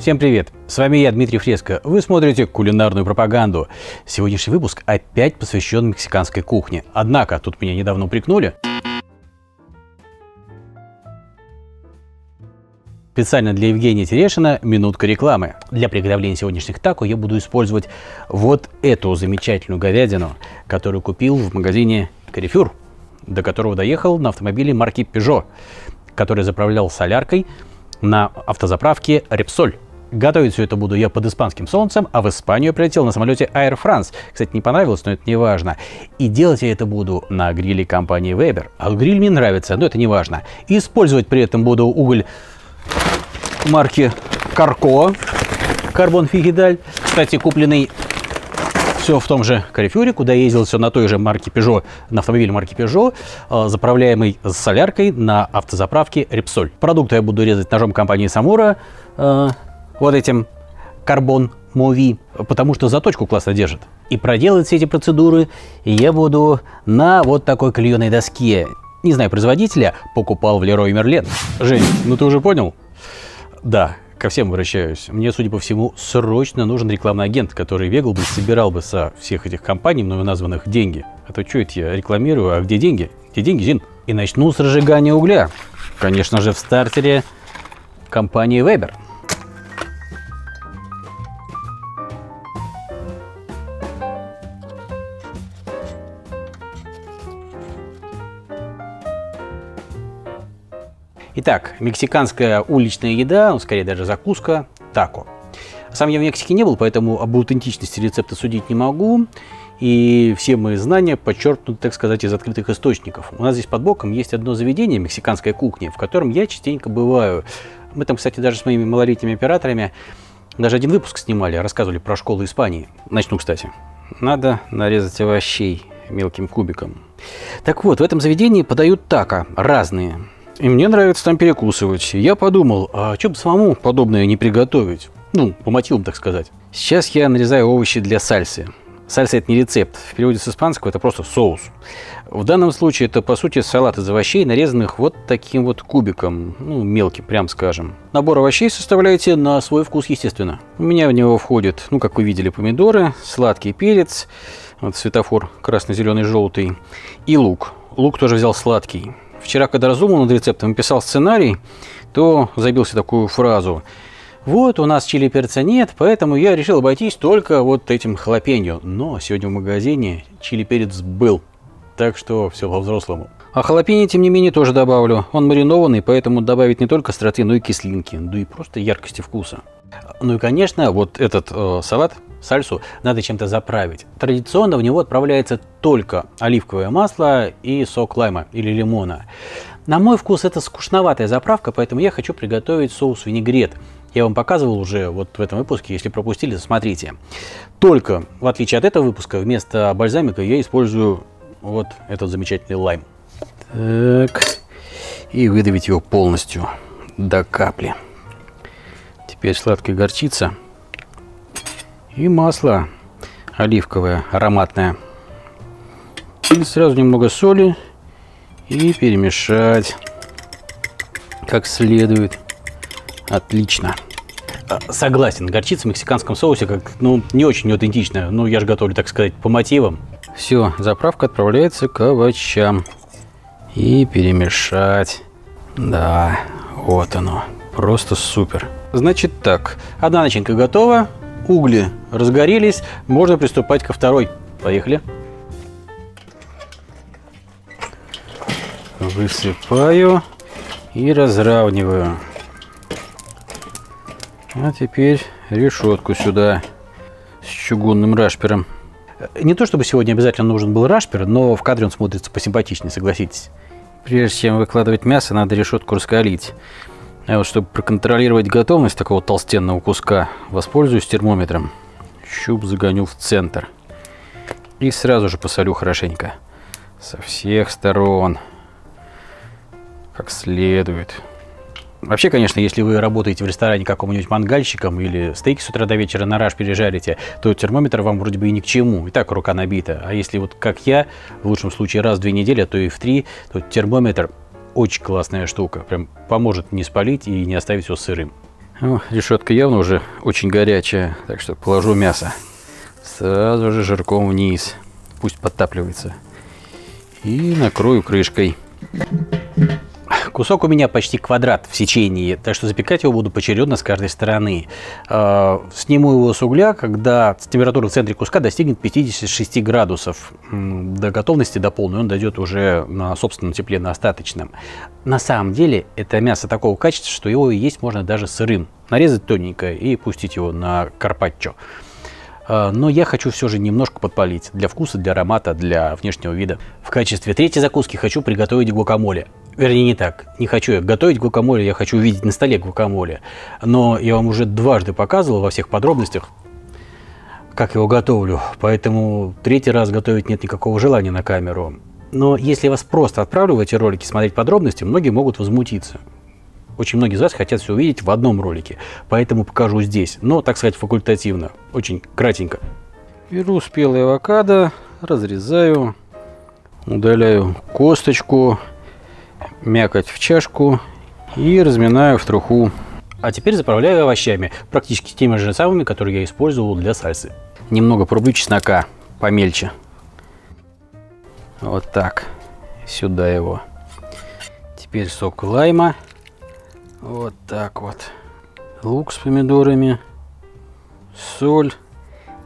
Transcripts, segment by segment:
Всем привет! С вами я, Дмитрий Фреско. Вы смотрите кулинарную пропаганду. Сегодняшний выпуск опять посвящен мексиканской кухне. Однако, тут меня недавно упрекнули. Специально для Евгения Терешина минутка рекламы. Для приготовления сегодняшних тако я буду использовать вот эту замечательную говядину, которую купил в магазине Carrefour, до которого доехал на автомобиле марки Peugeot, который заправлял соляркой на автозаправке Repsol. Готовить все это буду я под испанским солнцем, а в Испанию я прилетел на самолете Air France. Кстати, не понравилось, но это не важно. И делать я это буду на гриле компании Weber. А гриль мне нравится, но это не важно. И использовать при этом буду уголь марки Carco, карбон фигидаль, кстати, купленный все в том же Carrefour, куда я ездил все на той же марке Peugeot, на автомобиле марки Peugeot, заправляемый с соляркой на автозаправке Repsol. Продукты я буду резать ножом компании Samura, вот этим карбон мови, потому что заточку классно держит. И проделать все эти процедуры я буду на вот такой клееной доске. Не знаю производителя, покупал в Лерой Мерлен. Жень, ну ты уже понял? Да, ко всем обращаюсь. Мне, судя по всему, срочно нужен рекламный агент, который бегал бы, собирал бы со всех этих компаний, мною названных, деньги. А то что это я рекламирую, а где деньги? Где деньги, Зин? И начну с разжигания угля. Конечно же, в стартере компании Weber. Итак, мексиканская уличная еда, скорее даже закуска, тако. Сам я в Мексике не был, поэтому об аутентичности рецепта судить не могу. И все мои знания подчеркнуты, так сказать, из открытых источников. У нас здесь под боком есть одно заведение мексиканской кухни, в котором я частенько бываю. Мы там, кстати, даже с моими малолетними операторами даже один выпуск снимали, рассказывали про школу Испании. Начну, кстати. Надо нарезать овощей мелким кубиком. Так вот, в этом заведении подают тако разные. И мне нравится там перекусывать. Я подумал, а что бы самому подобное не приготовить? Ну, по мотивам, так сказать. Сейчас я нарезаю овощи для сальсы. Сальса – это не рецепт. В переводе с испанского это просто соус. В данном случае это, по сути, салат из овощей, нарезанных вот таким вот кубиком. Ну, мелким, прям скажем. Набор овощей составляете на свой вкус, естественно. У меня в него входит, ну, как вы видели, помидоры, сладкий перец, вот светофор красно-зеленый, желтый, и лук. Лук тоже взял сладкий. Вчера, когда разумал над рецептом и писал сценарий, то забился такую фразу. Вот, у нас чили перца нет, поэтому я решил обойтись только вот этим халапеньо. Но сегодня в магазине чили перец был, так что все по-взрослому. А халапеньо, тем не менее, тоже добавлю. Он маринованный, поэтому добавить не только остроты, но и кислинки, да и просто яркости вкуса. Ну и, конечно, вот этот салат, сальсу, надо чем-то заправить. Традиционно в него отправляется только оливковое масло и сок лайма или лимона. На мой вкус это скучноватая заправка, поэтому я хочу приготовить соус-винегрет. Я вам показывал уже вот в этом выпуске, если пропустили, смотрите. Только, в отличие от этого выпуска, вместо бальзамика я использую вот этот замечательный лайм. Так, и выдавить его полностью до капли. Теперь сладкая горчица и масло оливковое, ароматное. И сразу немного соли и перемешать как следует. Отлично. Согласен, горчица в мексиканском соусе как, ну, не очень аутентичная. Ну, я же готовлю, так сказать, по мотивам. Все, заправка отправляется к овощам. И перемешать. Да, вот оно. Просто супер. Значит так, одна начинка готова, угли разгорелись, можно приступать ко второй. Поехали. Высыпаю и разравниваю. А теперь решетку сюда с чугунным рашпером. Не то чтобы сегодня обязательно нужен был рашпер, но в кадре он смотрится посимпатичнее, согласитесь. Прежде чем выкладывать мясо, надо решетку раскалить. А вот чтобы проконтролировать готовность такого толстенного куска, воспользуюсь термометром. Щуп загоню в центр. И сразу же посолю хорошенько. Со всех сторон. Как следует. Вообще, конечно, если вы работаете в ресторане какому-нибудь мангальщиком или стейки с утра до вечера на раш пережарите, то термометр вам вроде бы и ни к чему. И так рука набита. А если вот как я, в лучшем случае раз в 2 недели, а то и в 3, то термометр... Очень классная штука, прям поможет не спалить и не оставить все сырым. Ну, решетка явно уже очень горячая, так что положу мясо. Сразу же жирком вниз, пусть подтапливается. И накрою крышкой. Кусок у меня почти квадрат в сечении, так что запекать его буду поочередно с каждой стороны. Сниму его с угля, когда температура в центре куска достигнет 56 градусов. До готовности, до полной, он дойдет уже на собственном тепле, на остаточном. На самом деле, это мясо такого качества, что его есть можно даже сырым. Нарезать тоненько и пустить его на карпаччо. Но я хочу все же немножко подпалить для вкуса, для аромата, для внешнего вида. В качестве третьей закуски хочу приготовить гуакамоле. Вернее, не так. Не хочу я готовить гуакамоле, я хочу увидеть на столе гуакамоле. Но я вам уже дважды показывал во всех подробностях, как его готовлю. Поэтому третий раз готовить нет никакого желания на камеру. Но если я вас просто отправлю в эти ролики смотреть подробности, многие могут возмутиться. Очень многие из вас хотят все увидеть в одном ролике. Поэтому покажу здесь, но, так сказать, факультативно. Очень кратенько. Беру спелые авокадо, разрезаю, удаляю косточку, мякоть в чашку и разминаю в труху. А теперь заправляю овощами, практически теми же самыми, которые я использовал для сальсы. Немного порублю чеснока, помельче. Вот так. Сюда его. Теперь сок лайма. Вот так вот. Лук с помидорами, соль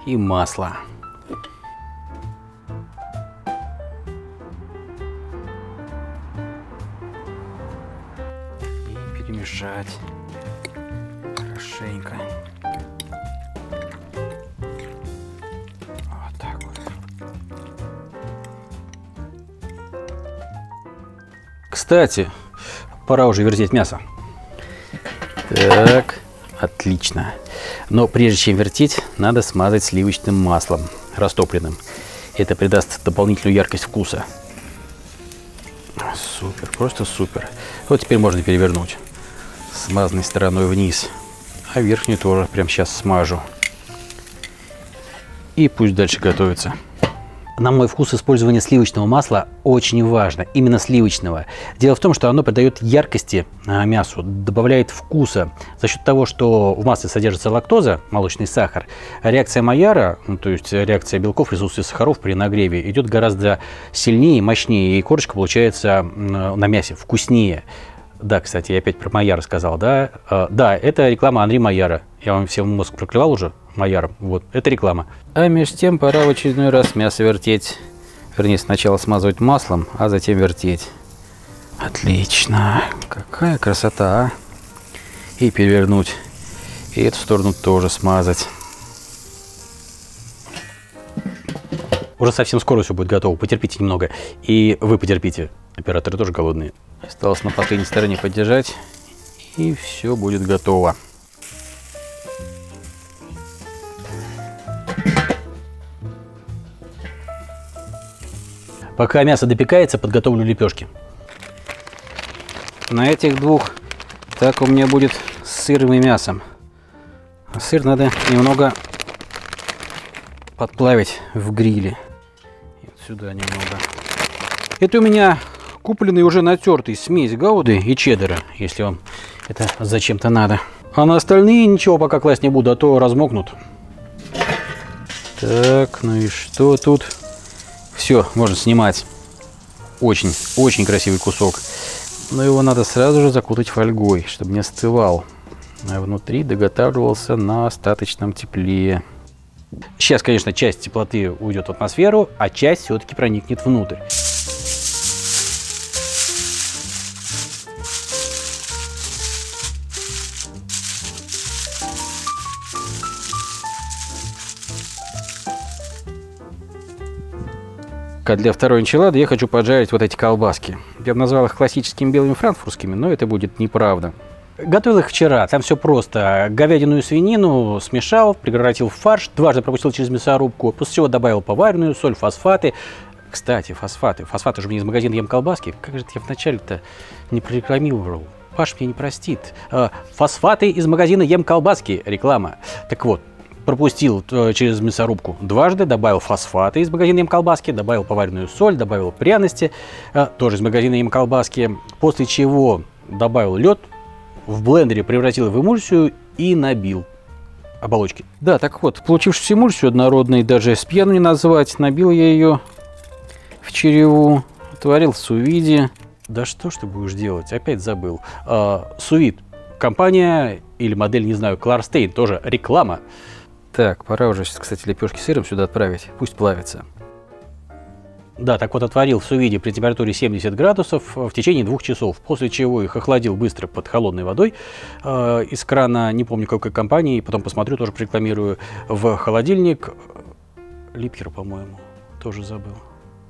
и масло. И перемешать хорошенько. Вот так вот. Кстати, пора уже вертеть мясо. Так, отлично. Но прежде чем вертеть, надо смазать сливочным маслом, растопленным. Это придаст дополнительную яркость вкуса. Супер, просто супер. Вот теперь можно перевернуть смазанной стороной вниз. А верхнюю тоже прямо сейчас смажу. И пусть дальше готовится. На мой вкус использование сливочного масла очень важно, именно сливочного. Дело в том, что оно придает яркости мясу, добавляет вкуса. За счет того, что в масле содержится лактоза, молочный сахар, реакция Майяра, ну, то есть реакция белков, присутствие сахаров при нагреве, идет гораздо сильнее и мощнее, и корочка получается на мясе вкуснее. Да, кстати, я опять про Майяра сказал, да? Да, это реклама Анри Майяра. Я вам всем мозг проклевал уже Майяром. Вот, это реклама. А между тем пора в очередной раз мясо вертеть. Вернее, сначала смазывать маслом, а затем вертеть. Отлично. Какая красота, а? И перевернуть. И эту сторону тоже смазать. Уже совсем скоро все будет готово. Потерпите немного. И вы потерпите. Операторы тоже голодные. Осталось на последней стороне поддержать. И все будет готово. Пока мясо допекается, подготовлю лепешки. На этих двух так у меня будет с сыром и мясом. А сыр надо немного подплавить в гриле. И сюда немного. Это у меня купленный уже натертый смесь гауды и чеддера, если вам это зачем-то надо. А на остальные ничего пока класть не буду, а то размокнут. Так, ну и что тут? Все, можно снимать. Очень красивый кусок. Но его надо сразу же закутать фольгой, чтобы не остывал. А внутри доготавливался на остаточном тепле. Сейчас, конечно, часть теплоты уйдет в атмосферу, а часть все-таки проникнет внутрь. Для второй энчилады я хочу поджарить вот эти колбаски. Я бы назвал их классическими белыми франкфуртскими, но это будет неправда. Готовил их вчера, там все просто. Говядину и свинину смешал, превратил в фарш, дважды пропустил через мясорубку, после чего добавил поваренную соль, фосфаты. Кстати, фосфаты. Фосфаты же мне из магазина «Ем колбаски». Как же я вначале-то не прорекламировал? Паш мне не простит. Фосфаты из магазина «Ем колбаски». Реклама. Так вот. Пропустил через мясорубку дважды, добавил фосфаты из магазина «Ем колбаски», добавил поваренную соль, добавил пряности, тоже из магазина «Ем колбаски», после чего добавил лед, в блендере превратил в эмульсию и набил оболочки. Да, так вот, получившуюся эмульсию однородной даже с пьяну не назвать. Набил я ее в череву, отварил в сувиде. Да что ж ты будешь делать? Опять забыл. Сувид. Компания или модель, не знаю, Кларстейн, тоже реклама. Так, пора уже, кстати, лепешки с сыром сюда отправить. Пусть плавится. Да, так вот, отварил в сувиде при температуре 70 градусов в течение 2 часов, после чего их охладил быстро под холодной водой из крана, не помню какой компании, потом посмотрю, тоже рекламирую, в холодильник. Липкер, по-моему, тоже забыл.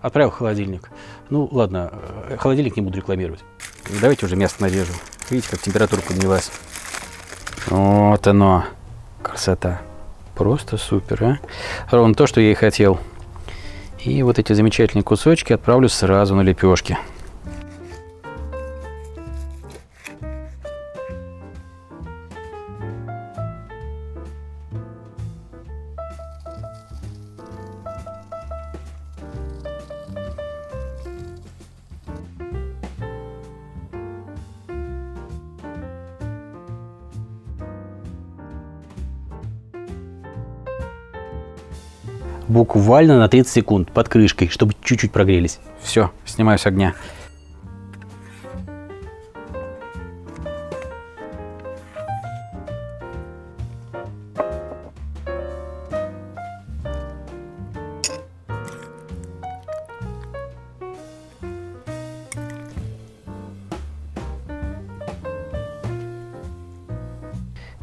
Отправил в холодильник. Ну, ладно, холодильник не буду рекламировать. Давайте уже мясо нарежу. Видите, как температура поднялась. Вот оно, красота. Просто супер, а? Ровно то, что я и хотел. И вот эти замечательные кусочки отправлю сразу на лепешки. Буквально на 30 секунд под крышкой, чтобы чуть-чуть прогрелись. Все, снимаю с огня.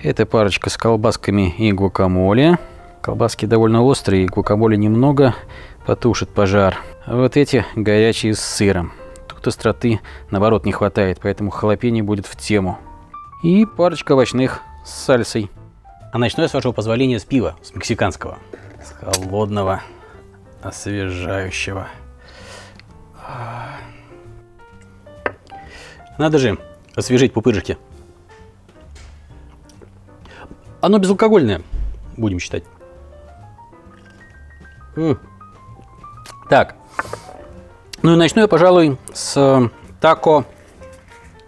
Это парочка с колбасками и гуакамоле. Колбаски довольно острые, гуакамоле немного потушит пожар. А вот эти горячие с сыром. Тут остроты, наоборот, не хватает, поэтому халапеньо будет в тему. И парочка овощных с сальсой. А начну я, с вашего позволения, с пива, с мексиканского. С холодного, освежающего. Надо же освежить пупырышки. Оно безалкогольное, будем считать. Так, ну и начну я, пожалуй, с тако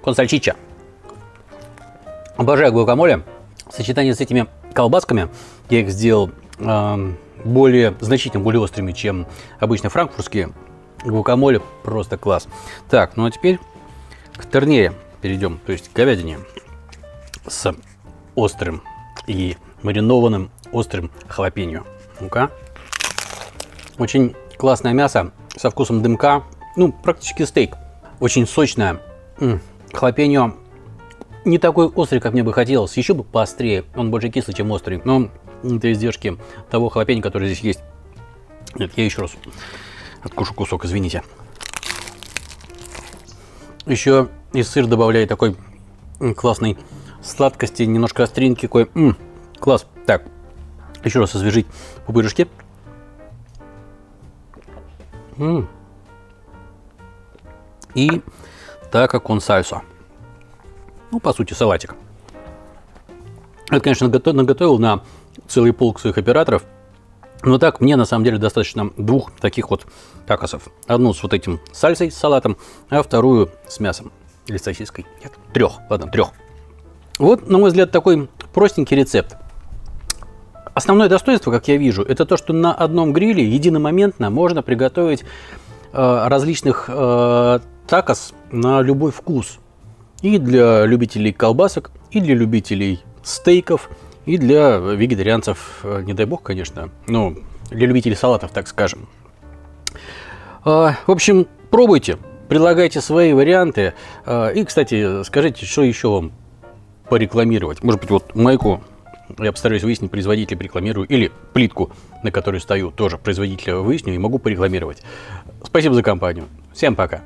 консальчича. Обожаю гуакамоле. Сочетание с этими колбасками, я их сделал более, значительно более острыми, чем обычно франкфуртские. Гуакамоле просто класс. Так, ну а теперь к тернире перейдем, то есть к говядине с острым и маринованным острым халапеньо. Ну-ка. Очень классное мясо со вкусом дымка. Ну, практически стейк. Очень сочное. Халапеньо не такой острый, как мне бы хотелось. Еще бы поострее. Он больше кислый, чем острый. Но это издержки того халапеньо, который здесь есть. Нет, я еще раз откушу кусок, извините. Еще и сыр добавляю такой классной сладкости. Немножко остринки такой. Класс. Так, еще раз освежить пупырышки. И тако кон сальсо. Ну, по сути, салатик. Это, конечно, наготовил на целый полк своих операторов. Но так мне, на самом деле, достаточно двух таких вот такосов. Одну с вот этим сальсой, с салатом, а вторую с мясом. Или с сосиской. Нет, трех. Ладно, трех. Вот, на мой взгляд, такой простенький рецепт. Основное достоинство, как я вижу, это то, что на одном гриле единомоментно можно приготовить различных такос на любой вкус. И для любителей колбасок, и для любителей стейков, и для вегетарианцев, не дай бог, конечно, но для любителей салатов, так скажем. В общем, пробуйте, предлагайте свои варианты. И, кстати, скажите, что еще вам порекламировать. Может быть, вот майку... Я постараюсь выяснить, производителя рекламирую, или плитку, на которой стою, тоже производителя выясню и могу порекламировать. Спасибо за компанию. Всем пока.